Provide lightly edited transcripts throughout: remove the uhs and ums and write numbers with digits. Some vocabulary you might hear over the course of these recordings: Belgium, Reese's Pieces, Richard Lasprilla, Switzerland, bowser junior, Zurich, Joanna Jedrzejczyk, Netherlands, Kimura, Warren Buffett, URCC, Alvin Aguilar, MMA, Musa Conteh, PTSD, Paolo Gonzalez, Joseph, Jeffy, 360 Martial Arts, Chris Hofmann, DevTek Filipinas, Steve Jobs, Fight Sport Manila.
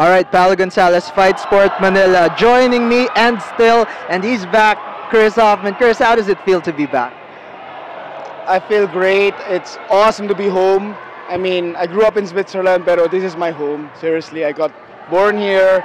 All right, Paolo Gonzalez, Fight Sport Manila, joining me and he's back, Chris Hofmann. Chris, how does it feel to be back? I feel great. It's awesome to be home. I mean, I grew up in Switzerland, but this is my home. Seriously, I got born here.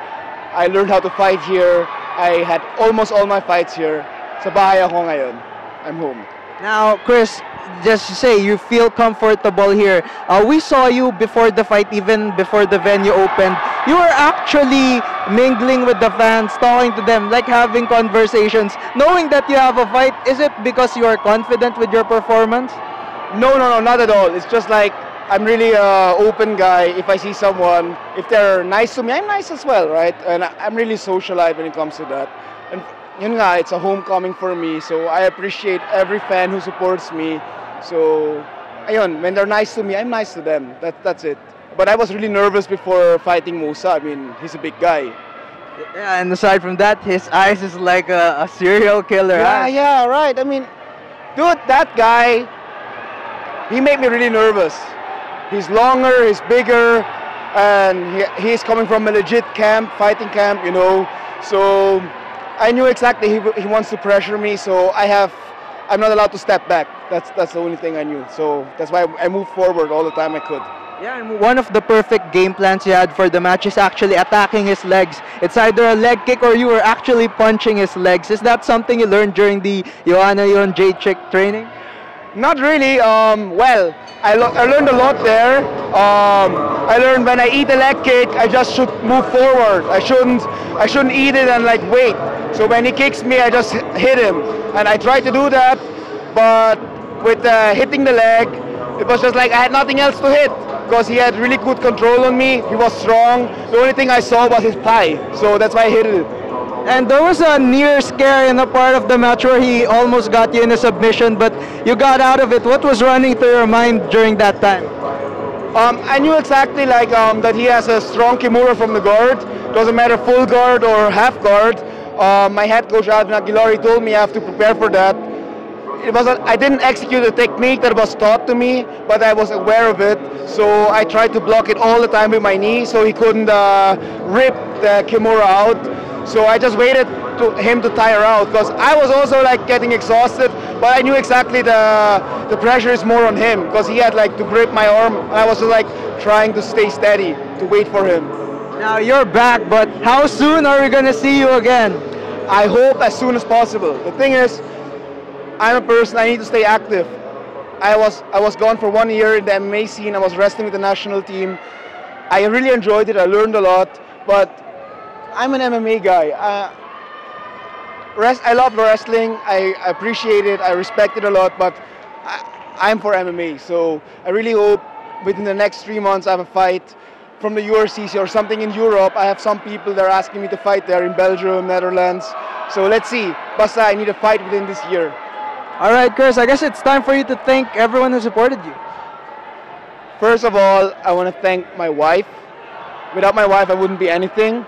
I learned how to fight here. I had almost all my fights here. Sa bahay ako ngayon. I'm home. Now, Chris, just to say, you feel comfortable here. We saw you before the fight, even before the venue opened. You were actually mingling with the fans, talking to them, like having conversations. Knowing that you have a fight, is it because you are confident with your performance? No, no, no, not at all. It's just like, I'm really an open guy. If I see someone, if they're nice to me, I'm nice as well, right? And I'm really socialized when it comes to that. And yun nga, it's a homecoming for me, so I appreciate every fan who supports me. So, ayun, when they're nice to me, I'm nice to them. That's it. But I was really nervous before fighting Musa. I mean, he's a big guy. Yeah, and aside from that, his eyes is like a serial killer. Yeah, eyes. Yeah, right. I mean, dude, that guy, he made me really nervous. He's longer, he's bigger, and he's coming from a legit camp, fighting camp, you know. So I knew exactly he wants to pressure me, so I'm not allowed to step back. That's the only thing I knew. So that's why I moved forward all the time I could. Yeah, and one of the perfect game plans you had for the match is actually attacking his legs. It's either a leg kick or you were actually punching his legs. Is that something you learned during the Joanna Jedrzejczyk training? Not really. Well, I learned a lot there. I learned when I eat a leg kick, I just should move forward. I shouldn't eat it and like wait. So when he kicks me, I just hit him. And I tried to do that, but with hitting the leg, it was just like I had nothing else to hit because he had really good control on me. He was strong. The only thing I saw was his thigh. So that's why I hit it. And there was a near scare in a part of the match where he almost got you in a submission, but you got out of it. What was running through your mind during that time? I knew exactly like that he has a strong Kimura from the guard. Doesn't matter full guard or half guard. My head coach Alvin Aguilar, he told me I have to prepare for that. I didn't execute the technique that was taught to me, but I was aware of it. So I tried to block it all the time with my knee, so he couldn't rip the Kimura out. So I just waited for him to tire out, because I was also like getting exhausted, but I knew exactly the pressure is more on him, because he had like to grip my arm. I was just like trying to stay steady, to wait for him. Now you're back, but how soon are we going to see you again? I hope as soon as possible. The thing is, I'm a person, I need to stay active. I was gone for 1 year in the MMA scene. I was wrestling with the national team. I really enjoyed it. I learned a lot, but I'm an MMA guy. I love wrestling. I appreciate it. I respect it a lot, but I'm for MMA. So I really hope within the next 3 months I have a fight from the URCC or something in Europe. I have some people that are asking me to fight there in Belgium, Netherlands. So let's see. Basta, I need a fight within this year. All right, Chris, I guess it's time for you to thank everyone who supported you. First of all, I want to thank my wife. Without my wife, I wouldn't be anything.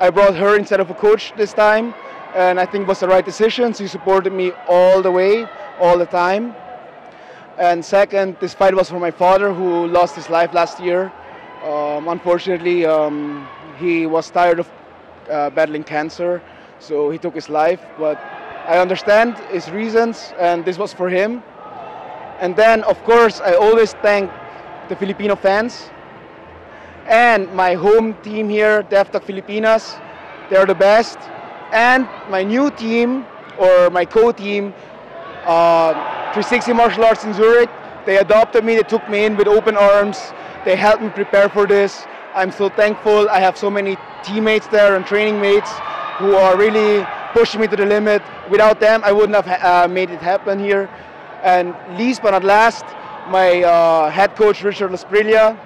I brought her instead of a coach this time, and I think it was the right decision. She supported me all the way, all the time. And second, this fight was for my father, who lost his life last year. Unfortunately, he was tired of battling cancer, so he took his life, but I understand his reasons, and this was for him. And then, of course, I always thank the Filipino fans and my home team here, DevTek Filipinas. They're the best. And my new team, or my co-team, 360 Martial Arts in Zurich. They adopted me, they took me in with open arms. They helped me prepare for this. I'm so thankful. I have so many teammates there and training mates who are really pushing me to the limit. Without them, I wouldn't have made it happen here. And least but not last, my head coach, Richard Lasprilla.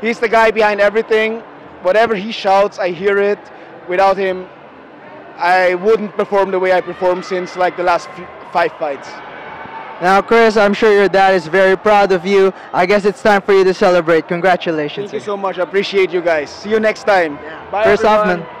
He's the guy behind everything. Whatever he shouts, I hear it. Without him, I wouldn't perform the way I performed since like the last 5 fights. Now, Chris, I'm sure your dad is very proud of you. I guess it's time for you to celebrate. Congratulations. Thank you so much. I appreciate you guys. See you next time. Yeah. Bye, Chris Hofmann.